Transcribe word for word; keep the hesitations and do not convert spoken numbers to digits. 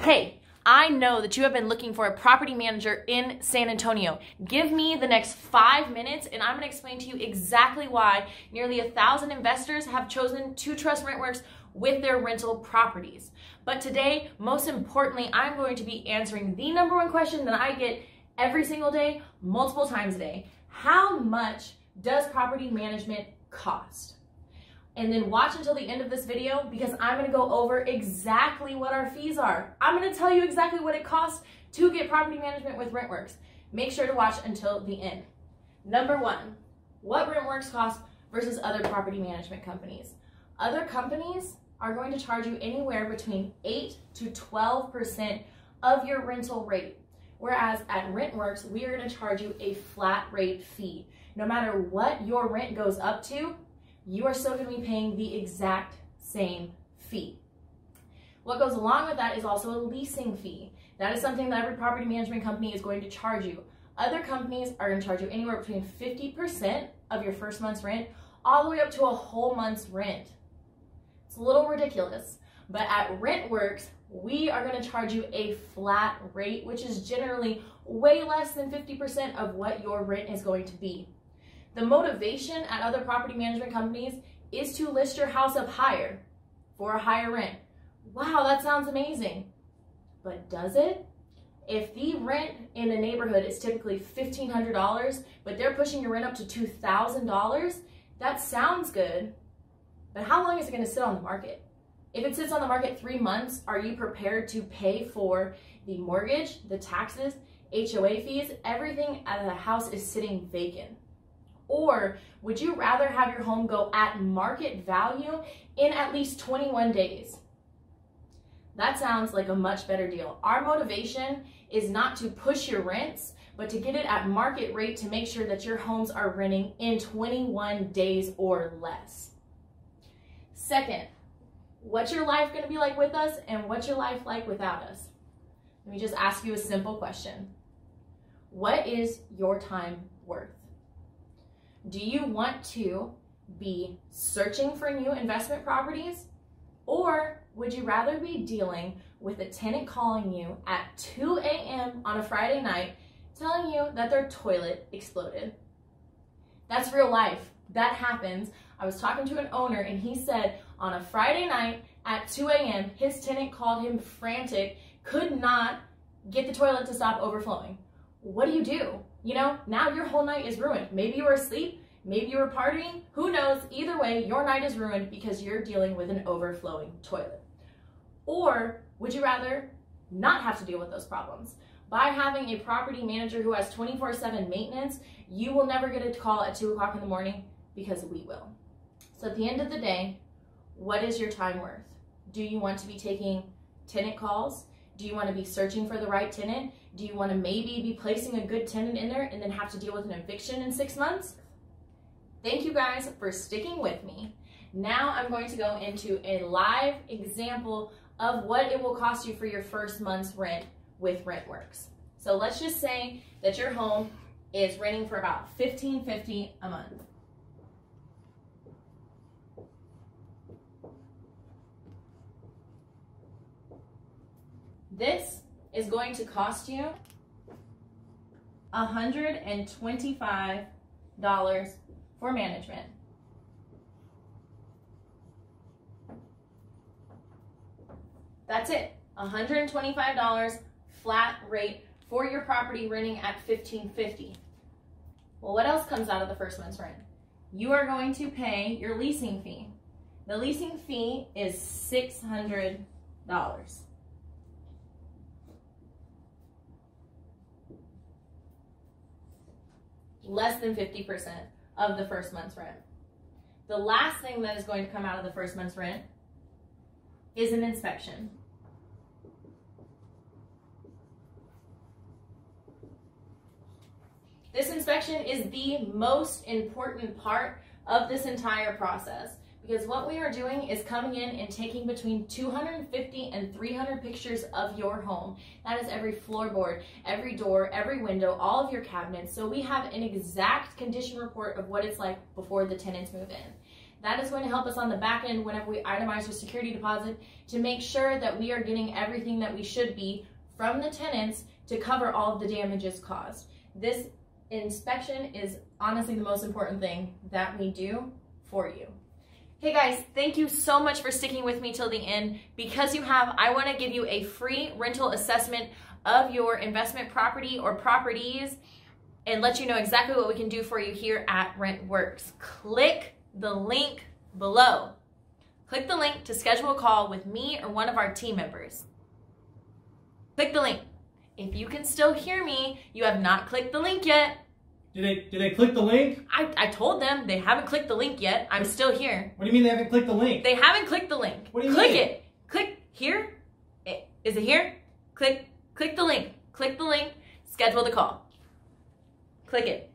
Hey, I know that you have been looking for a property manager in San Antonio. Give me the next five minutes and I'm gonna explain to you exactly why nearly a thousand investors have chosen to trust RentWerx with their rental properties. But today, most importantly, I'm going to be answering the number one question that I get every single day, multiple times a day. How much does property management cost? And then watch until the end of this video because I'm gonna go over exactly what our fees are. I'm gonna tell you exactly what it costs to get property management with RentWerx. Make sure to watch until the end. Number one, what RentWerx costs versus other property management companies. Other companies are going to charge you anywhere between eight to twelve percent of your rental rate. Whereas at RentWerx, we are gonna charge you a flat rate fee. No matter what your rent goes up to, you are still going to be paying the exact same fee. What goes along with that is also a leasing fee. That is something that every property management company is going to charge you. Other companies are going to charge you anywhere between fifty percent of your first month's rent all the way up to a whole month's rent. It's a little ridiculous, but at RentWerx, we are going to charge you a flat rate, which is generally way less than fifty percent of what your rent is going to be. The motivation at other property management companies is to list your house up higher for a higher rent. Wow, that sounds amazing. But does it? If the rent in a neighborhood is typically fifteen hundred dollars, but they're pushing your rent up to two thousand dollars, that sounds good. But how long is it going to sit on the market? If it sits on the market three months, are you prepared to pay for the mortgage, the taxes, H O A fees, everything out of the house is sitting vacant? Or would you rather have your home go at market value in at least twenty-one days? That sounds like a much better deal. Our motivation is not to push your rents, but to get it at market rate to make sure that your homes are renting in twenty-one days or less. Second, what's your life going to be like with us and what's your life like without us? Let me just ask you a simple question. What is your time worth? Do you want to be searching for new investment properties, or would you rather be dealing with a tenant calling you at two A M on a Friday night telling you that their toilet exploded? That's real life. That happens. I was talking to an owner and he said on a Friday night at two A M his tenant called him frantic, could not get the toilet to stop overflowing. What do you do? You know, now your whole night is ruined. Maybe you were asleep, maybe you were partying, who knows? Either way, your night is ruined because you're dealing with an overflowing toilet. Or would you rather not have to deal with those problems? By having a property manager who has twenty-four seven maintenance, you will never get a call at two o'clock in the morning because we will. So at the end of the day, what is your time worth? Do you want to be taking tenant calls? Do you want to be searching for the right tenant? Do you want to maybe be placing a good tenant in there and then have to deal with an eviction in six months? Thank you guys for sticking with me. Now I'm going to go into a live example of what it will cost you for your first month's rent with RentWerx. So let's just say that your home is renting for about fifteen fifty a month. This is going to cost you one hundred twenty-five dollars for management. That's it, one hundred twenty-five dollars flat rate for your property renting at fifteen fifty. Well, what else comes out of the first month's rent? You are going to pay your leasing fee. The leasing fee is six hundred dollars. Less than fifty percent of the first month's rent. The last thing that is going to come out of the first month's rent is an inspection. This inspection is the most important part of this entire process because what we are doing is coming in and taking between two hundred fifty and three hundred pictures of your home. That is every floorboard, every door, every window, all of your cabinets. So we have an exact condition report of what it's like before the tenants move in. That is going to help us on the back end whenever we itemize our security deposit to make sure that we are getting everything that we should be from the tenants to cover all of the damages caused. This inspection is honestly the most important thing that we do for you. Hey guys, thank you so much for sticking with me till the end. Because you have, I want to give you a free rental assessment of your investment property or properties and let you know exactly what we can do for you here at RentWerx. Click the link below. Click the link to schedule a call with me or one of our team members. Click the link. If you can still hear me, you have not clicked the link yet. Did they, did they click the link? I, I told them they haven't clicked the link yet. I'm still here. What do you mean they haven't clicked the link? They haven't clicked the link. What do you mean? Click it. Click here. Is it here? Click, click the link. Click the link. Schedule the call. Click it.